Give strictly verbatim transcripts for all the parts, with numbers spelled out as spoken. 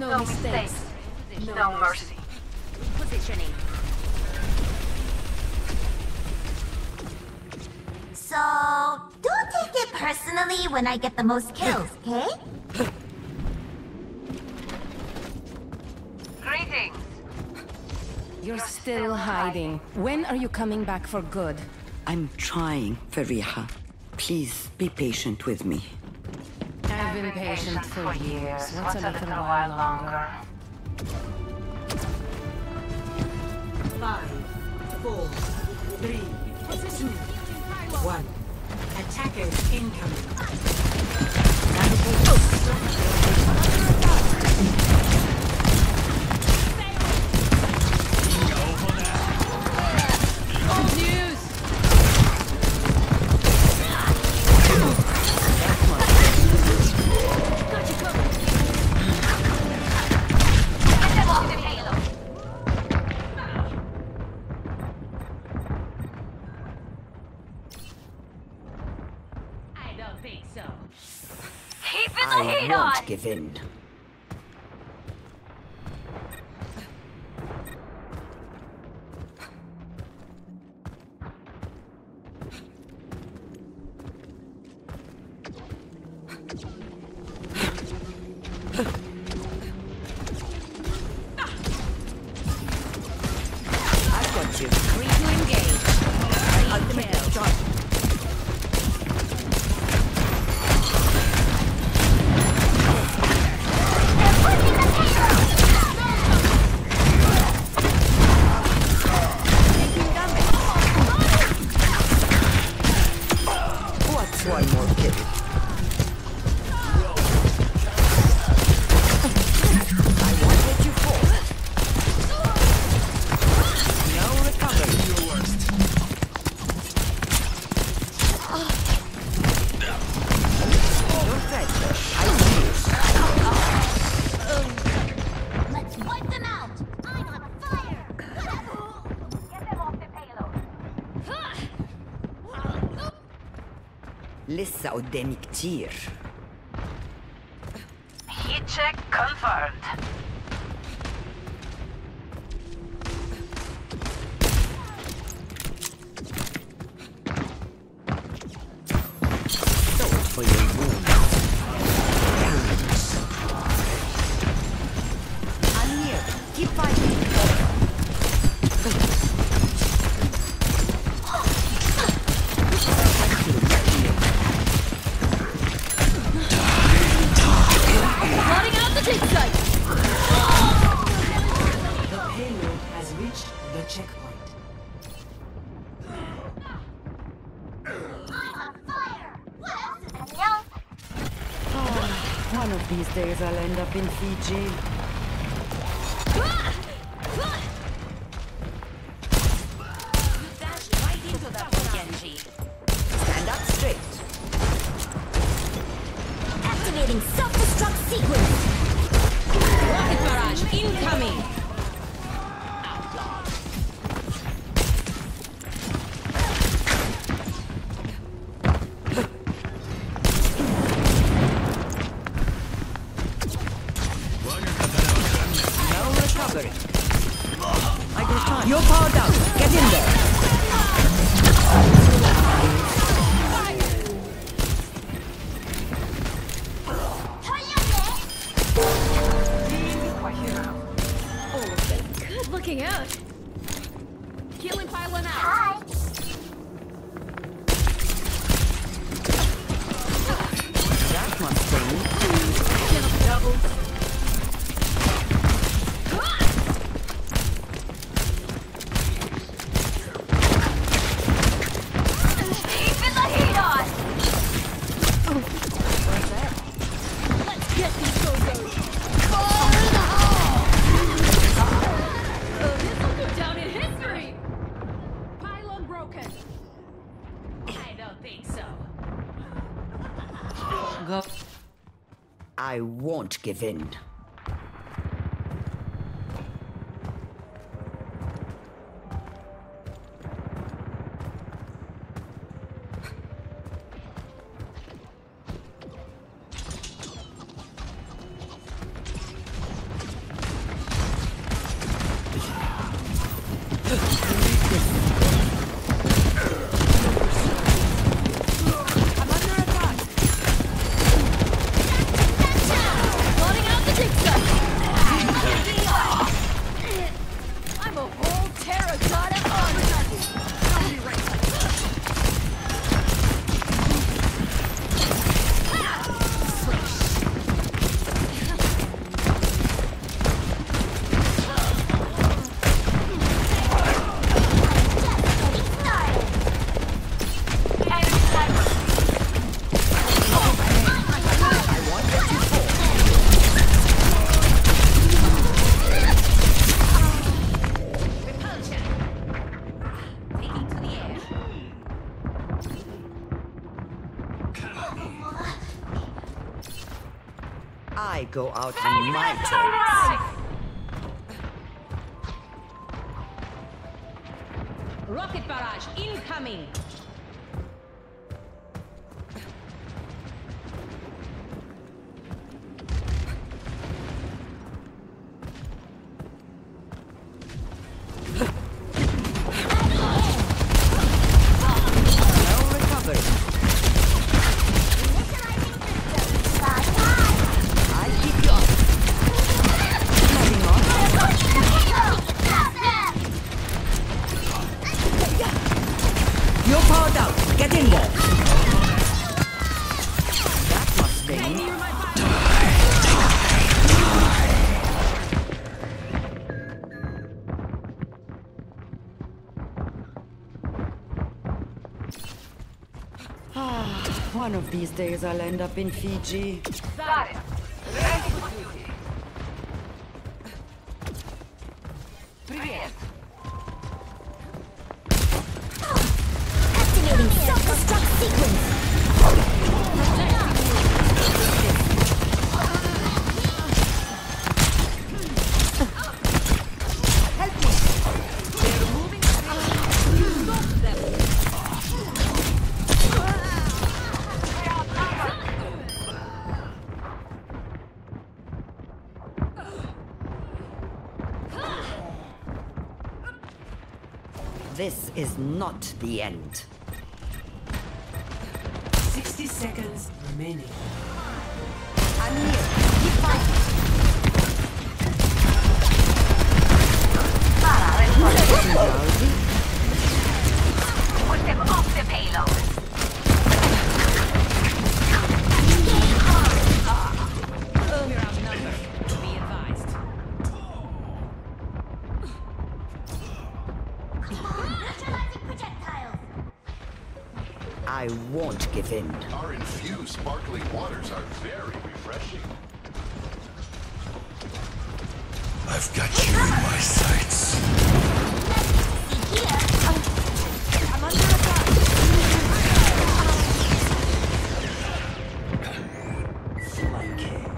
No, no mistakes. mistakes. No, no mercy. Positioning. So, don't take it personally when I get the most kills, okay? Greetings. You're, You're still, still hiding. hiding. When are you coming back for good? I'm trying, Fareeha. Please be patient with me. I've been patient for years. What's a little while longer? Five, four, three, two, one. Attackers incoming. Good news. I won't give in. I've got you. Free to engage. Ultimate shot. لسه قدامي كتير. Heat check confirmed. So for your wound. I'm here. Keep fighting. One of these days I'll end up in Fiji. Dash right into that Genji. Stand up straight. Activating self-destruct sequence. Rocket barrage incoming. Outlawed. You're powered up. Get in there. Oh, good looking out. Killing pylon out. Hi. That one's funny. Double. I won't give in. I go out on my terms. Rocket barrage incoming. One of these days I'll end up in Fiji. Got it. Activating self-destruct sequence. This is not the end. Sixty seconds remaining. I'm here. Keep fighting. Put them off the payload. We're outnumbered. Be advised. I won't give in. Our infused sparkling waters are very refreshing. I've got you in my sights. I'm under attack. Fly King.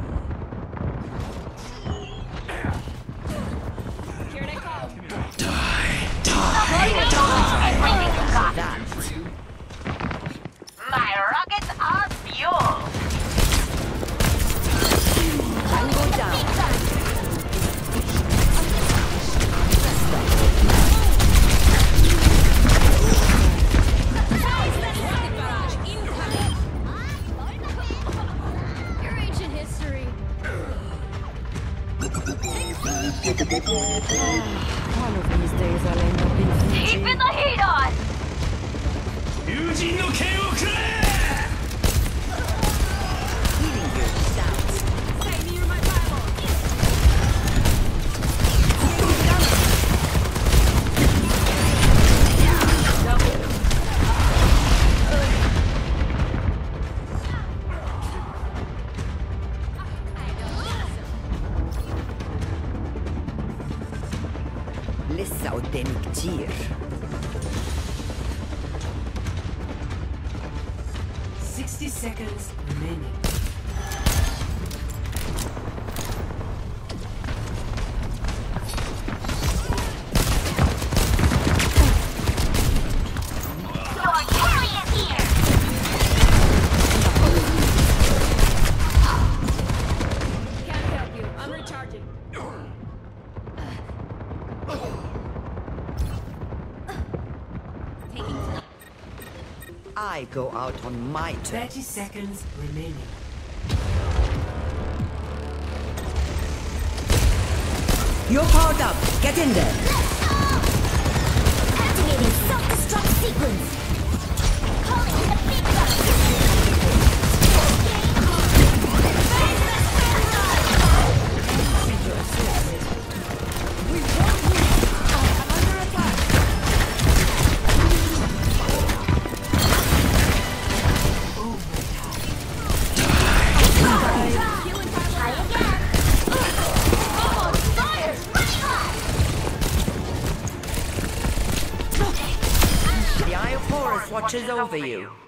Here they come. Die, die, die. That's you. One of these days I'll end up in Fiji. Keeping the heat on! Yujin no ken wo kure! Healing your sounds. Stay near my Bible! Lissa och deniktir. Sixty seconds remaining. I go out on my turn. Thirty seconds remaining. You're powered up. Get in there. Let's go! Activating self-destruct sequence. Calling in the big guns. We won't win. I'm under attack. Watches over you.